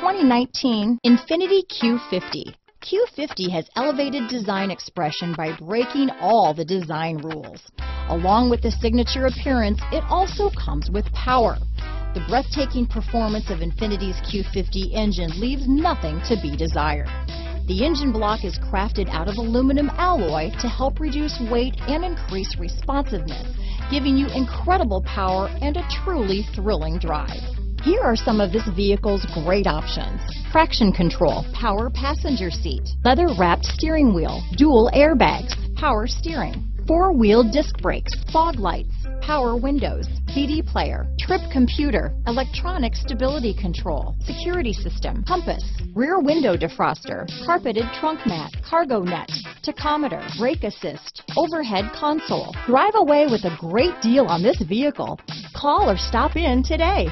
2019 Infiniti Q50. Q50 has elevated design expression by breaking all the design rules. Along with the signature appearance, it also comes with power. The breathtaking performance of Infiniti's Q50 engine leaves nothing to be desired. The engine block is crafted out of aluminum alloy to help reduce weight and increase responsiveness, giving you incredible power and a truly thrilling drive. Here are some of this vehicle's great options: traction control, power passenger seat, leather-wrapped steering wheel, dual airbags, power steering, four-wheel disc brakes, fog lights, power windows, CD player, trip computer, electronic stability control, security system, compass, rear window defroster, carpeted trunk mat, cargo net, tachometer, brake assist, overhead console. Drive away with a great deal on this vehicle. Call or stop in today.